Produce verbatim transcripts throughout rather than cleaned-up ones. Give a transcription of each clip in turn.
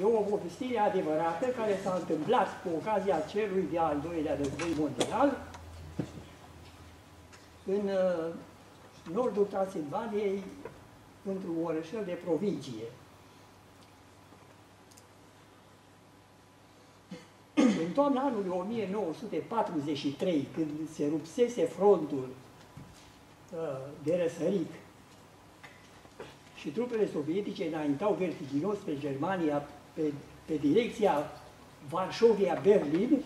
E o povestire adevărată care s-a întâmplat cu ocazia celui de-al doilea război mondial în nordul Transilvaniei, într-un orășel de provincie. În toamna anului o mie nouă sute patruzeci și trei, când se rupsese frontul de răsărit și trupele sovietice înaintau vertiginos spre Germania, pe, pe direcția Varșovia-Berlin,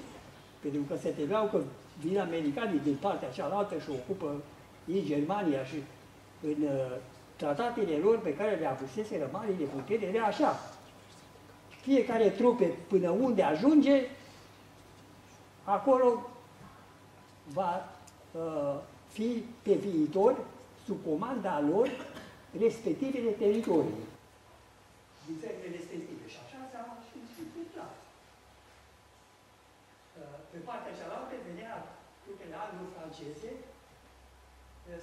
pentru că se temeau că vin americanii din partea cealaltă și ocupă ei Germania, și în uh, tratatele lor pe care le avuseseră marile putere era așa. Fiecare trupe până unde ajunge, acolo va uh, fi pe viitor sub comanda lor respectivele teritorii. Din țările respective. Și așa s-a întâmplat. Pe partea cealaltă venea trupele anglo-franceze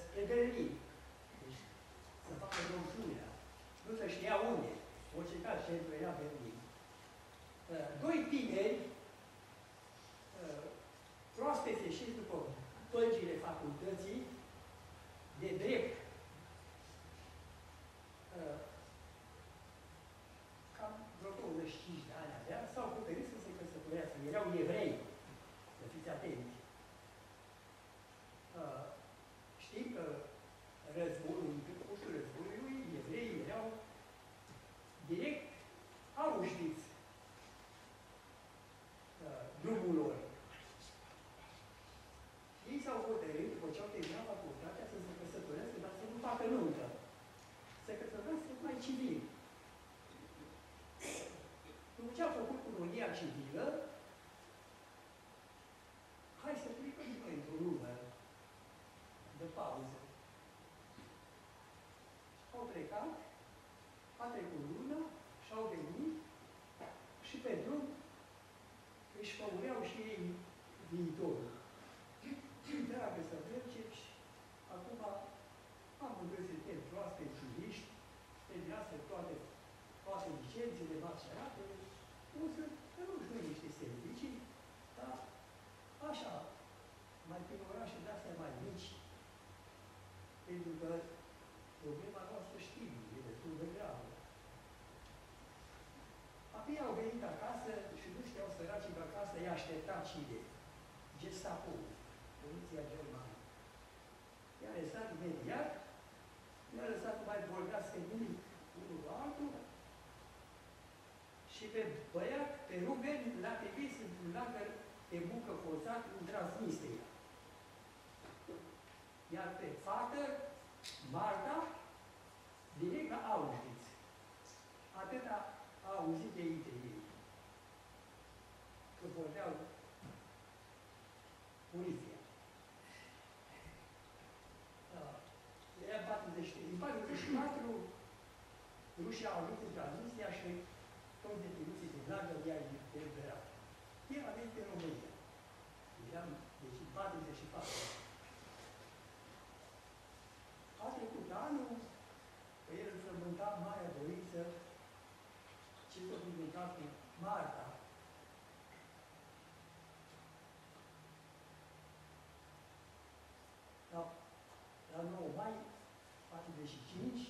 spre Berlin. Deci să facă domnul. Nu se știa unde. Orice caz, centru era Berlin. Doi tineri, proaspete și după pălcile facultății de drept, cam vreo douăzeci și cinci de ani avea, s-au cuperit să se căsătorească. Erau evrei, să fiți atenți. Știm că războiul, în cursul războiului, evreii erau direct Auschwitz, drumul lor. Ei s-au hotărât, după ce au terminat facultatea, să se căsătorească, dar să nu facă nuntă. Să căsătorească mai civil. După ce au făcut cununia civilă, hai să plecăm noi într-o lume de pauză. Au plecat, a trecut luna și au venit și pe drum își făureau și ei viitorul. Dragă să mergeți, acum am văzut să te proaste juriști, terminase toate, toate licențele, maceratele, o să nu-și dă niște servicii, dar așa, mai prin orașe de-astea mai mici, pentru că problema noastră știm, e destul de gravă. Apoi au venit acasă și nu știau săracii că acasă i-a așteptat cine? Gestapo, poliția germană. I-a lăsat imediat, i-a lăsat mai vorbească nimic unul la altul și pe băiat, pe Ruben, l-a trimis într-un lagăr de muncă forțat în Transnistria. Iar pe fată, Marta, direct la Auschwitz. Atâta a auzit de ei, că vorbeau poliția. Era patruzeci și trei. În patruzeci și patru, rușii au avut în Transilvania și toți deținuții de lagăr de aia eliberat. El a venit în România. Deci în patruzeci și patru. A trecut anul, că el îți rământa marea dorință ce s-a întâmplat cu Marta. Dar la nouă mai patruzeci și cinci,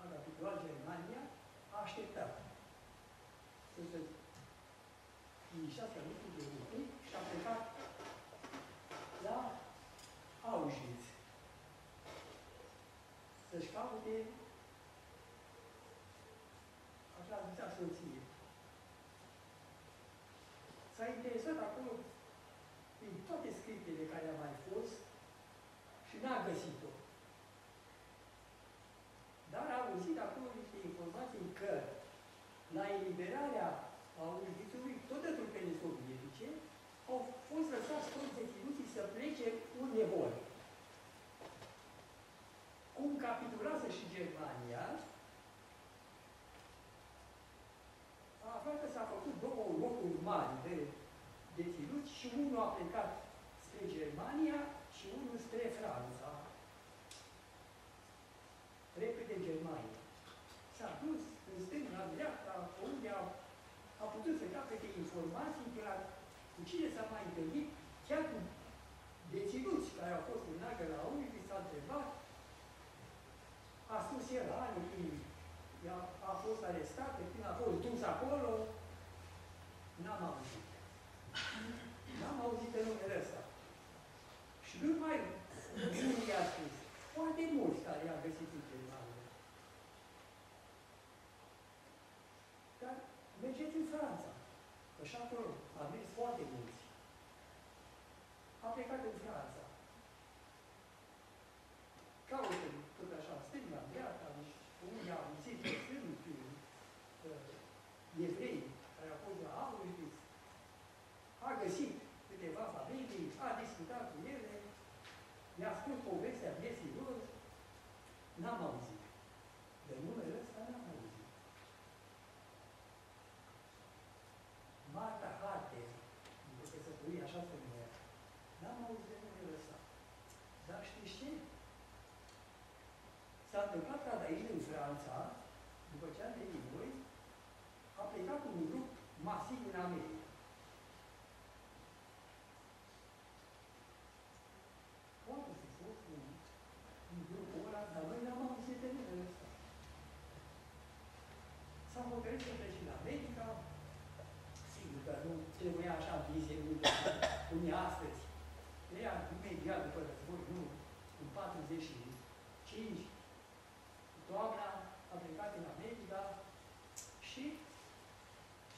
a capitulat Germania, a așteptat să se inișească lucruri de lucruri și a plecat la Auschwitz să-și caute așa zisea soție. S-a interesat acolo prin toate scriptele care a mai fost și n-a găsit-o. Dar a auzit acolo niște informații că la eliberarea Auschwitzului, tot de trupele sovietice, au fost lăsați toți deținuții să plece unde vor. Cum capitulează și Germania, a aflat că s-a făcut două locuri mari de deținuți și unul a plecat spre Germania și unul spre Franța. Repede Germania. S-a dus în stânga, în dreapta, informații de la cu cine s-a mai întâlnit, chiar cu deținuți care au fost în lagăr la Auschwitz, s-a întrebat, a spus el anii când a fost arestat, când a fost dus acolo, n-am auzit. N-am auzit de numele ăsta. Și nu mai unii i-a spus, foarte mulți care i-a găsit în lagăr. Dar mergeți în Franța, că și acolo a mers foarte mulți. A plecat în Franța. Caută tot așa, stânga, dreapta, unii au zis că sunt evrei care au fost la Auschwitz. A găsit câteva familii, a discutat cu ele, i-a spus povestea vieții lor, n-am auzit. De numele ăsta n-am auzit. Marta Halter, după că se pui așa femeia, n-am auzit de numele ăsta. Dar știți ce? S-a întâmplat ca de aici, în Franța, după ce am venit noi, a plecat un grup masiv în America. Poate să fost un, un grup ăla, dar noi n-am auzit de numele ăsta. S-a hotărât să plece în America, sigur că nu trebuia așa vizie, cum e astăzi. Era imediat după război, nu, în patruzeci și cinci, doamna a plecat în America și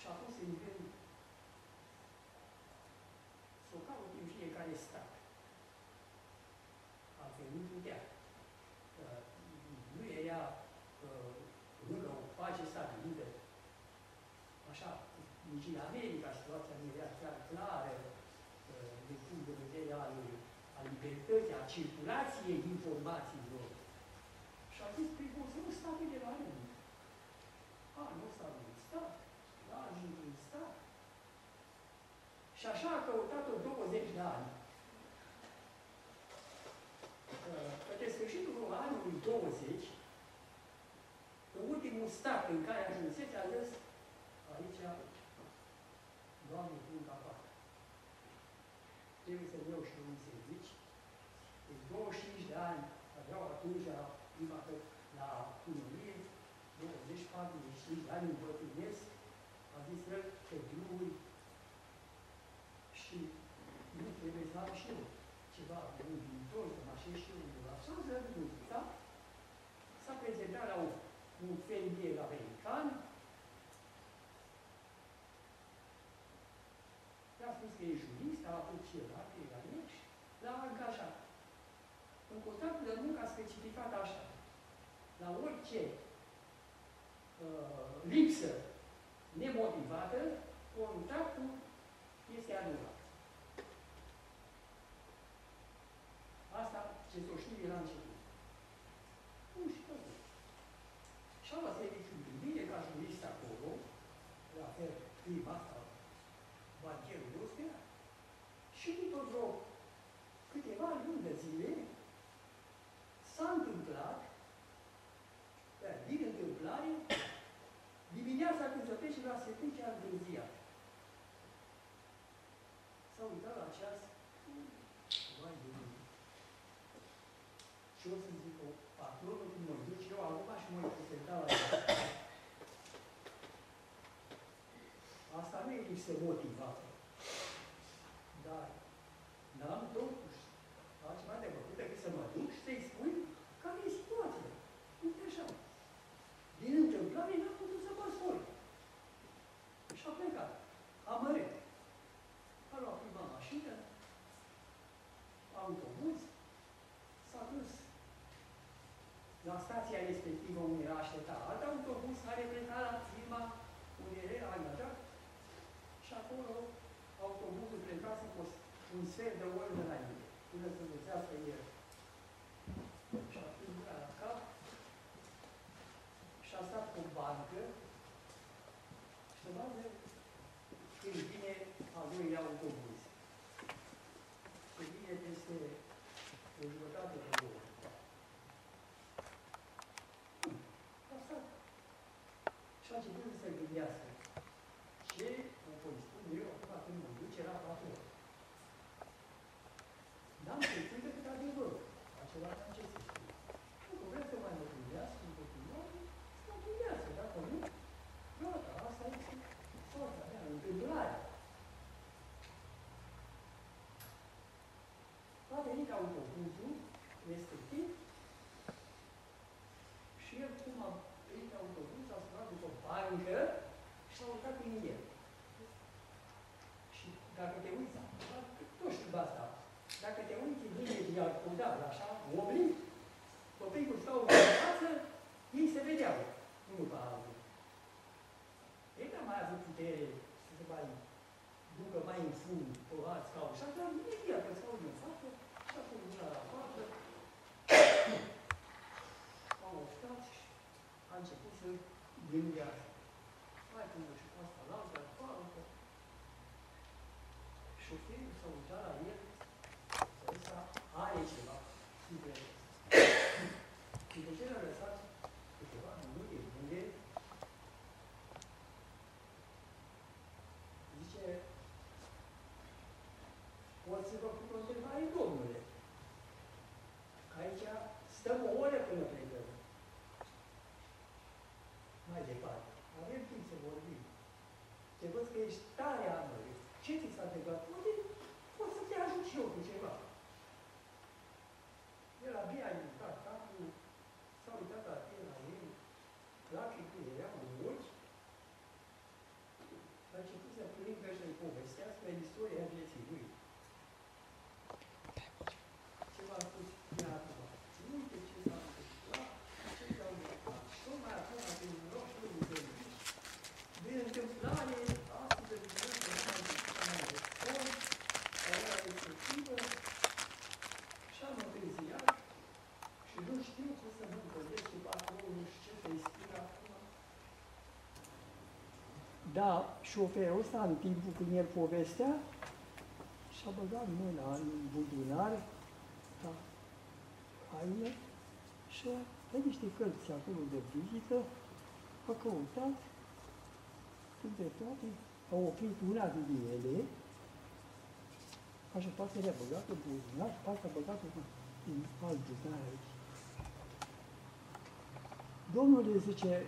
și-a pus în gând să o caut în fiecare stat. Altfel nu putea. Nu era încă o pace stabilită. Așa, nici în America situația nu era chiar clară din punct de vedere al, al libertății, a circulației informațiilor. Și a zis, păi, o să nu state de la rând. A, nu s-a ajuns stat, a ajuns în stat. Și așa a căutat-o douăzeci de ani. Către sfârșitul anului douăzeci, în ultimul stat în care ajunseți, a zis, aici, Doamne, pun capac. Trebuie să iau și un servici. În douăzeci și cinci de ani, aveau atunci, prima că la o mie nouă sute patruzeci și cinci de ani împătrânesc, a zis că pe drumul și nu trebuie să am și eu ceva în viitor, să mă așez și eu undeva sus, da? S-a prezentat la un fermier american, i-a spus că e jurist, a avut și el arte, era el și l-a angajat. În contractul de muncă a specificat așa. La orice uh, lipsă nemotivată, contractul este anulat. Asta ce s-o știe de la început. Nu știu. Și-a luat serviciul din mine ca jurist acolo, la fel, prima asta, bancherul nostru, și după vreo câteva luni de zile, s-a întâmplat, din întâmplare, dimineața când se trece la setnice a întârziat. S-a uitat la ceas, mai de mine. Și o să zic, o patronă când mă duc eu acum și mă prezenta la ceas. Asta nu e lipsă motivată. Dar n-am totuși altceva de făcut decât să mă duc și să-i spun care e situația. Uite așa. Din întâmplare n-am putut să mă spun. Și-a plecat. Amărât. A luat prima mașină, autobuz, s-a dus la stația respectivă unde era așteptat alt autobuz, a reprezentat la firma unde era angajat și acolo autobuzul plecase cu un sfert de oră de la el. Până să găsească el. Și-a pus mâna la cap și-a stat cu bancă și se vadă când vine al doilea autobuz. Se vine peste o jumătate de două. A stat. Și-a început să se gândească ce o voi spune am crezut decât adevărul. Acela în ce se știe. Dacă vreți să mai mătrivească, în continuare, să mătrivească. Dacă nu, gata, asta este soarta mea, întâmplarea. A venit autobuzul respectiv și el, cum a venit autobuz, a sunat după bancă și s-a urcat prin el. Și dacă te uiți, nu știu de asta, dacă te uiți în imediat cu dealul așa, oblic, copiii cu stau în față, ei se vedeau, unul pe altul. Ei n-a mai avut putere să se mai ducă mai în fund, pe alt scaun, și atunci, imediat pe scaunul în față, și acum una la față, au stat și a început să gândească. Mai cum și cu asta, la altă, la altă. Șoferul s-a uitat la el, ăsta are ceva superior. Și de ce l-a lăsat câteva minute unde zice, poți să vă cu conservare, domnule, că aici stăm o oră până plecăm. Mai departe, avem timp să vorbim. Te văd că ești tare amărât. Ce ți s-a întâmplat? Poate, pot să te ajut și eu cu ceva. El abia a intrat capul, s-a uitat atent la el, lacrimile erau în ochi, a început să plângă și să-i povestească istoria vieții lui. Ce v-a spus ea acum? Uite ce s-a întâmplat, ce s-a întâmplat. Și tocmai acum, când rog și lui Dumnezeu, de întâmplare, știu cum să mă încălzesc cu patru, nu știu ce să-i spun acum. Da, șoferul ăsta, în timpul când el povestea, și-a băgat mâna în buzunar, da, haine, și-a dat niște cărți acolo de vizită, a căutat, între toate, a oprit una din ele, așa partea le-a băgat în buzunar, partea a băgat în alt buzunar aici. Domnul îi zice,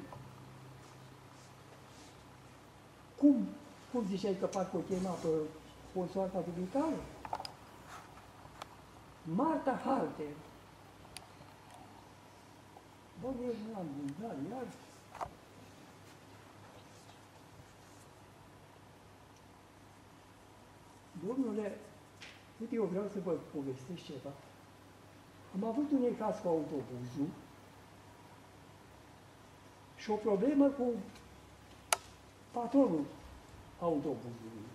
cum, cum ziceai că parcă o chema pe consoarta dumitare? Marta Halter. Bă, eu nu am gândat, iar. Domnule, uite, eu vreau să vă povestesc ceva. Am avut un caz cu autobuzul, și o problemă cu patronul autobuzului.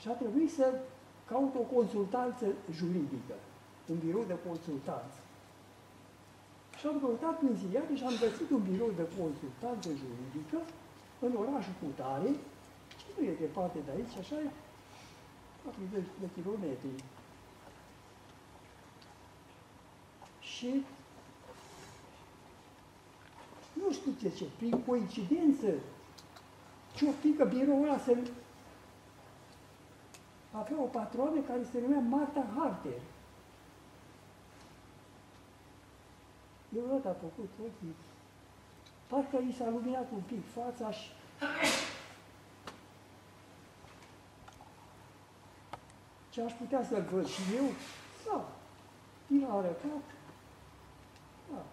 Și a trebuit să caut o consultanță juridică, un birou de consultanță. Și am căutat prin ziare și am găsit un birou de consultanță juridică în orașul Cutare, ce nu e departe de aici, așa e, patruzeci de kilometri. Și nu știu de ce, prin coincidență, ce-o fi că biroul ăla se... avea o patroană care se numea Marta Halter. Eu ăla a făcut ochii, parcă i s-a luminat un pic fața și... Ce aș putea să-l văd și eu? Da, mi l-a arătat. Da.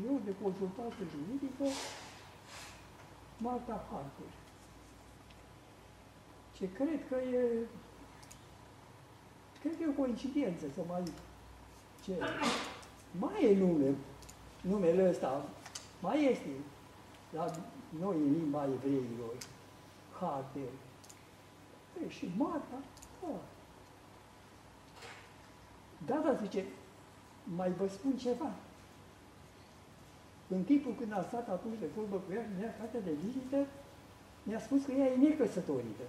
Birou de consultanță juridică, Marta Halter. Ce cred că e... Cred că e o coincidență să mai... Ce? Mai e nume, numele ăsta, mai este la noi în limba evreilor, Halter. E, și Marta, da. Da, dar zice, mai vă spun ceva. În timpul când a stat atunci de vorbă cu ea, mi-a cartea de vizită, mi-a spus că ea e necăsătorită.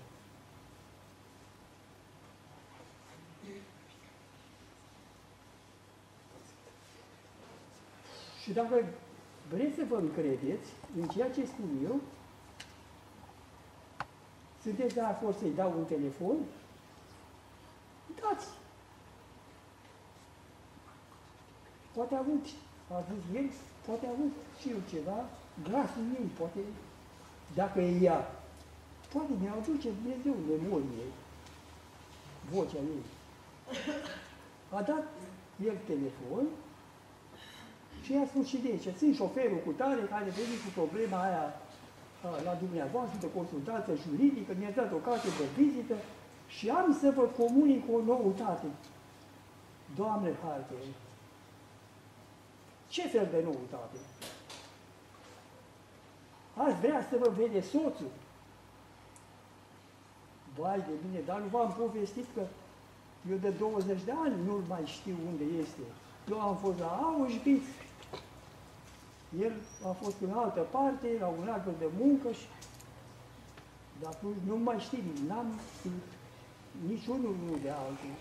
Și dacă vreți să vă încredeți în ceea ce spun eu, sunteți de acord să-i dau un telefon? Uitați! Poate avut, a zis el, poate avut și eu ceva, glasul ei, poate, dacă e ea, poate ne aduce Dumnezeu memorie, vocea ei. A dat el telefon și i-a spus și de aici, sunt șoferul cu tare care veni cu problema aia la dumneavoastră de consultanță juridică, mi-a dat o carte de vizită și am să vă comunic o noutate. Doamne Halter, ce fel de noutate? Ați vrea să vă vede soțul? Vai de mine, dar nu v-am povestit că eu de douăzeci de ani nu mai știu unde este. Eu am fost la Auschwitz, el a fost în altă parte, la un actor de muncă și... Dar atunci nu mai știm, n-am niciunul unul de altul.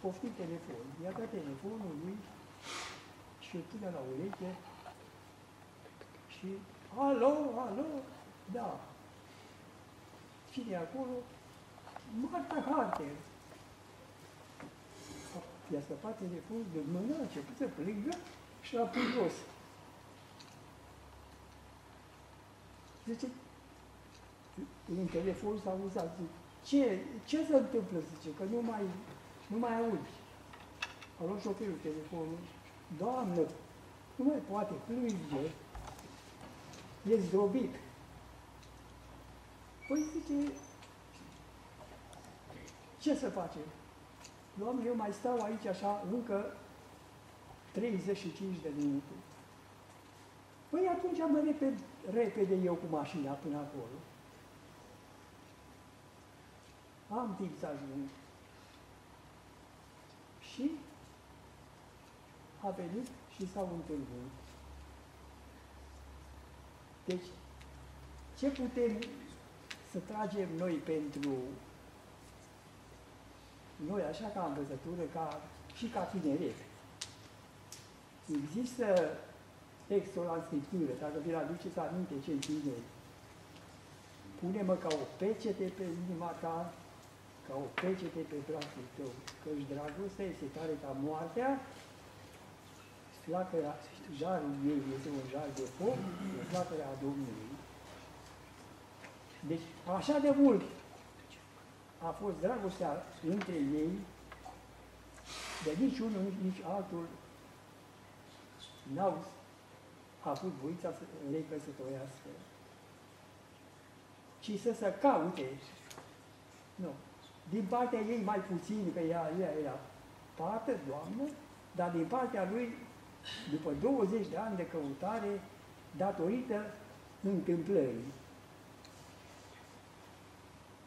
Poftim telefon, i-a dat telefonul lui și o pune la ureche și... Alo, alo, da. Cine e acolo? Marta Halter. I-a scăpat telefonul de mână, a început să plângă și l-a pus jos. Zice, în telefon s-a auzat, ce, ce se întâmplă, zice, că nu mai, nu mai auzi. A luat șoferul telefonul, doamnă, nu mai poate, plânge, e zdrobit. Păi zice, ce să facem? Doamne, eu mai stau aici așa încă treizeci și cinci de minute. Păi atunci mă repede, repede eu cu mașina până acolo. Am timp să ajung. Și a venit și s-au întâlnit. Deci, ce putem să tragem noi pentru noi, așa ca învățătură, ca, și ca tineret. Există textul la Scriptură, dacă vi-l aduceți aminte cei tineri. Pune-mă ca o pecete pe inima ta, ca o pecete pe brațul tău, căci dragostea este tare ca moartea, flacăra jarul ei este un jar de foc, e flacăra a Domnului. Deci, așa de mult a fost dragostea între ei, de nici unul, nici altul n-au avut voința să le căsătorească, ci să se caute. Nu. Din partea ei mai puțin, că ea, ea era fată, doamnă, dar din partea lui, după douăzeci de ani de căutare, datorită întâmplării.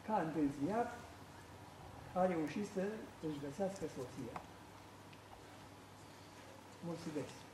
Ca întârziat, a reușit să își găsească soția. Mulțumesc!